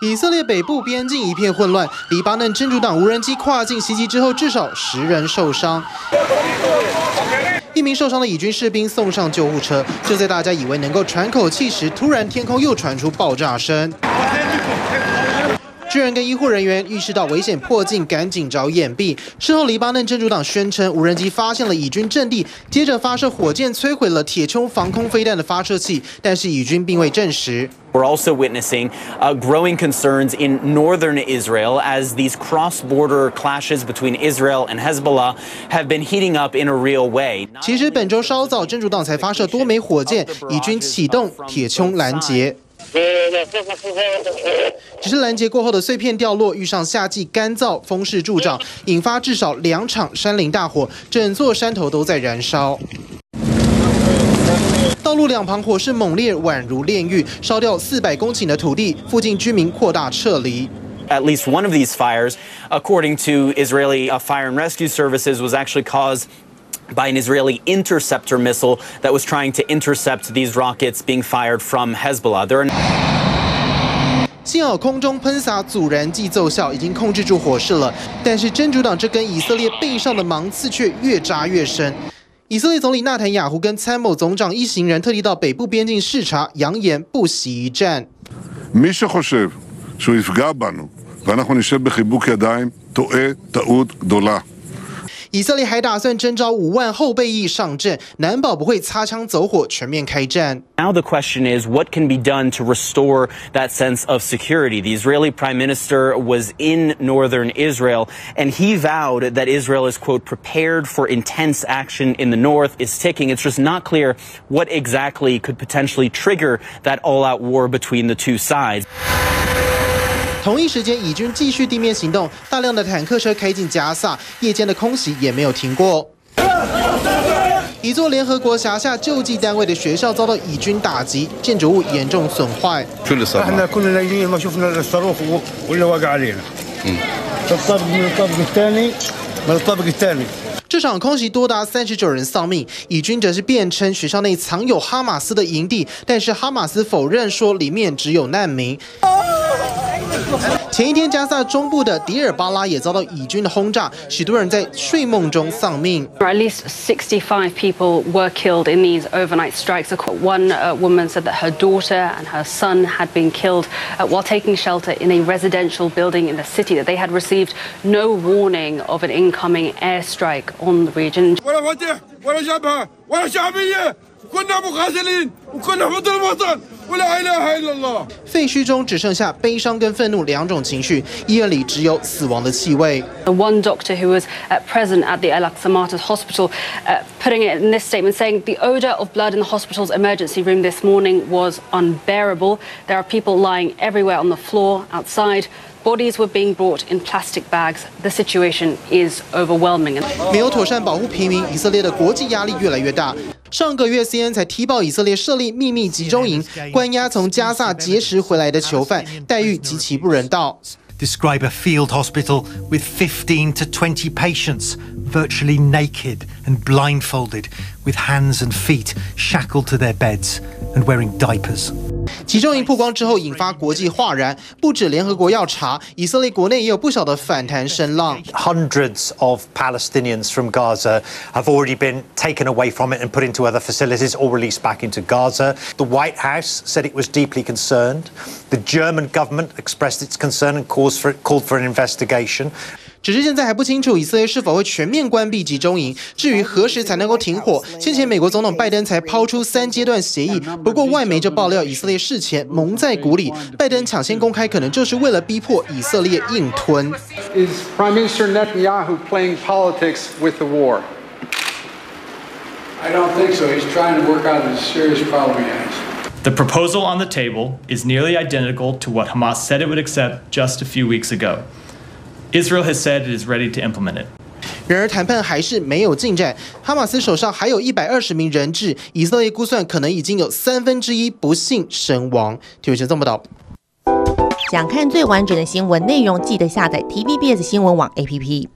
以色列北部边境一片混乱，黎巴嫩真主党无人机跨境袭击之后，至少10人受伤。 一名受伤的以军士兵送上救护车，就在大家以为能够喘口气时，突然天空又传出爆炸声。军人跟医护人员意识到危险迫近，赶紧找掩蔽。事后，黎巴嫩真主党宣称无人机发现了以军阵地，接着发射火箭摧毁了铁穹防空飞弹的发射器，但是以军并未证实。 We're also witnessing growing concerns in northern Israel as these cross-border clashes between Israel and Hezbollah have been heating up in a real way. 其实本周稍早，真主党才发射多枚火箭，以军启动铁穹拦截。 只是拦截过后的碎片掉落，遇上夏季干燥，风势助长，引发至少2场山林大火，整座山头都在燃烧。 道路两旁火势猛烈，宛如炼狱，烧掉400公顷的土地，附近居民扩大撤离。 At least one of these fires, according to Israeli fire and rescue services, was actually caused by an Israeli interceptor missile that was trying to intercept these rockets being fired from Hezbollah. 幸好空中喷洒阻燃剂奏效，已经控制住火势了。但是真主党这根以色列背上的芒刺却越扎越深。 以色列总理纳坦雅胡跟参谋总长一行人特地到北部边境视察，扬言不惜一战。以色列还打算征召5万后备役上阵，难保不会擦枪走火，全面开战。Now the question is what can be done to restore that sense of security. The Israeli Prime Minister was in northern Israel, and he vowed that Israel is quote prepared for intense action in the north is ticking. It's just not clear what exactly could potentially trigger that all-out war between the two sides. 同一时间，以军继续地面行动，大量的坦克车开进加萨，夜间的空袭也没有停过。一座联合国辖下救济单位的学校遭到以军打击，建筑物严重损坏。这场空袭多达39人丧命，以军则是辩称学校内藏有哈马斯的营地，但是哈马斯否认说里面只有难民。 前一天，加萨中部的迪尔巴拉也遭到以军的轰炸，许多人在睡梦中丧命。At least 65 people were killed in these overnight strikes. One woman said that her daughter and her son had been killed while taking shelter in a residential building in the city. That they had received no warning of an incoming airstrike on the region.废墟中只剩下悲伤跟愤怒2种情绪，医院里只有死亡的气味。One doctor who was present at the Al-Aqsa Martyrs Hospital putting it in this statement, saying the odor of blood in the hospital's emergency room this morning was unbearable. There are people lying everywhere on the floor outside. Bodies were being brought in plastic bags. The situation is overwhelming. 没有妥善保护平民，以色列的国际压力越来越大。上个月 ，CNN 才踢爆以色列设立秘密集中营，关押从加萨劫持回来的囚犯，待遇极其不人道。Describe a field hospital with 15 to 20 patients, virtually naked and blindfolded, with hands and feet shackled to their beds and wearing diapers. 集中营曝光之后，引发国际哗然，不止联合国要查，以色列国内也有不少的反弹声浪。Hundreds of Palestinians from Gaza have already been taken away from it and put into other facilities or released back into Gaza. The White House said it was deeply concerned. The German government expressed its concern and called for an investigation. 只是现在还不清楚以色列是否会全面关闭集中营。至于何时才能够停火，先前美国总统拜登才抛出3阶段协议。不过外媒就爆料以色列事前蒙在鼓里，拜登抢先公开可能就是为了逼迫以色列硬吞。Is Prime Minister Netanyahu playing politics with the war? I don't think so. He's trying to work out a serious problem he has. The proposal on the table is nearly identical to what Hamas said it would accept just a few weeks ago. Israel has said it is ready to implement it. 然而，谈判还是没有进展。哈马斯手上还有120名人质，以色列估算可能已经有1/3不幸身亡。TVBS 这么导。想看最完整的新闻内容，记得下载 TVBS 新闻网 APP。